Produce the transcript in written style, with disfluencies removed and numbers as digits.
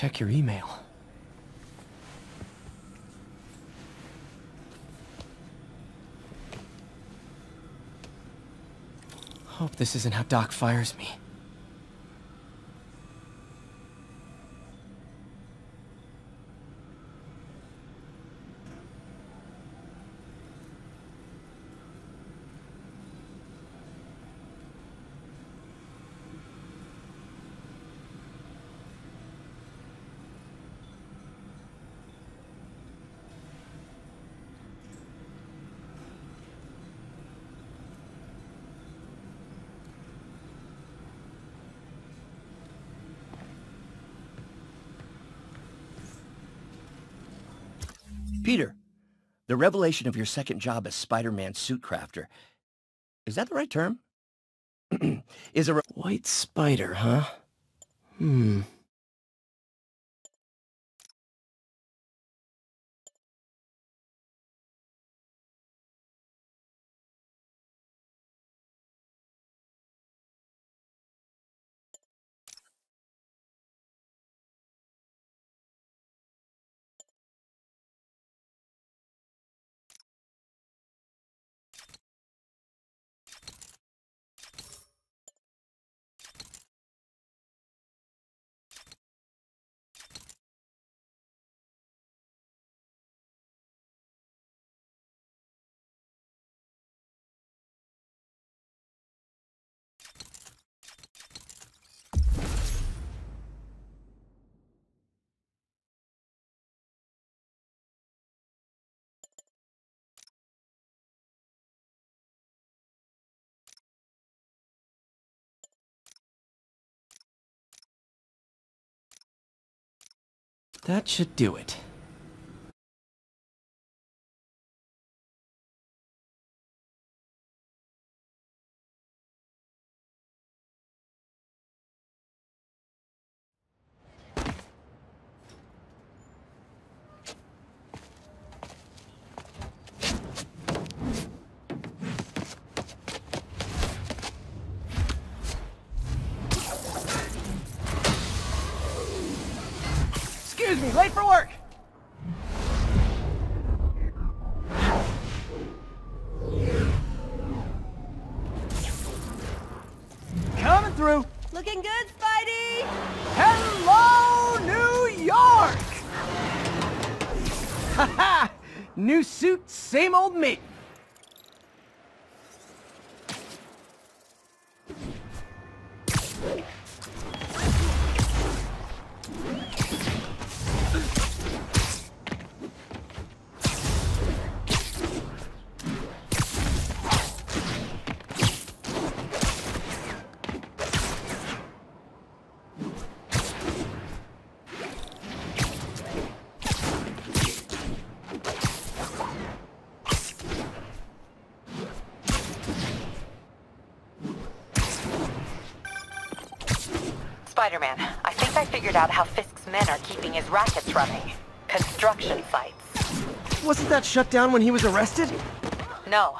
Check your email. Hope this isn't how Doc fires me. Peter, the revelation of your second job as Spider-Man suit crafter, is that the right term? Is a white spider, huh? That should do it. Excuse me, late for work! Coming through! Looking good, Spidey! Hello, New York! Haha! New suit, same old me! Spider-Man, I think I figured out how Fisk's men are keeping his rackets running. Construction sites. Wasn't that shut down when he was arrested? No.